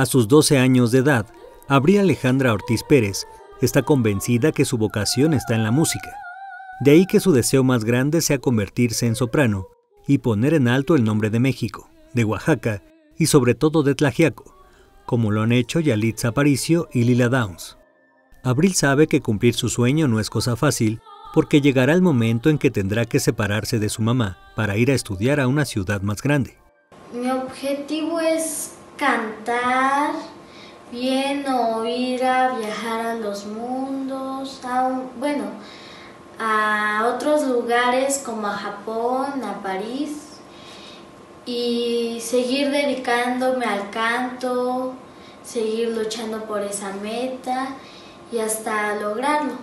A sus 12 años de edad, Abril Alejandra Ortiz Pérez está convencida que su vocación está en la música. De ahí que su deseo más grande sea convertirse en soprano y poner en alto el nombre de México, de Oaxaca y sobre todo de Tlaxiaco, como lo han hecho Yalitza Aparicio y Lila Downs. Abril sabe que cumplir su sueño no es cosa fácil, porque llegará el momento en que tendrá que separarse de su mamá para ir a estudiar a una ciudad más grande. Mi objetivo es cantar bien o ir a viajar a los mundos, a otros lugares como a Japón, a París, y seguir dedicándome al canto, seguir luchando por esa meta y hasta lograrlo.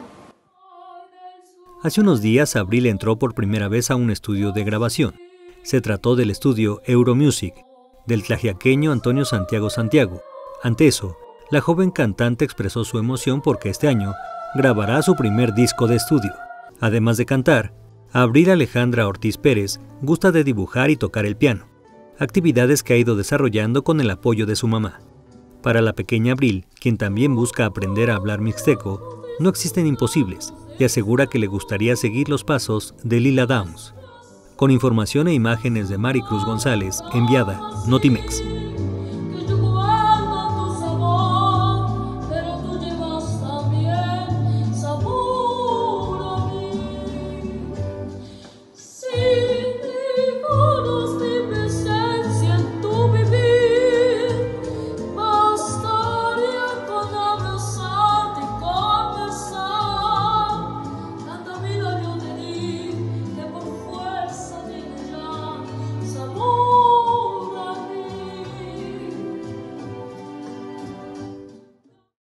Hace unos días Abril entró por primera vez a un estudio de grabación. Se trató del estudio Euro Music, del tlaxiaqueño Antonio Santiago Santiago. Ante eso, la joven cantante expresó su emoción porque este año grabará su primer disco de estudio. Además de cantar, Abril Alejandra Ortiz Pérez gusta de dibujar y tocar el piano, actividades que ha ido desarrollando con el apoyo de su mamá. Para la pequeña Abril, quien también busca aprender a hablar mixteco, no existen imposibles y asegura que le gustaría seguir los pasos de Lila Downs. Con información e imágenes de Maricruz González, enviada Notimex.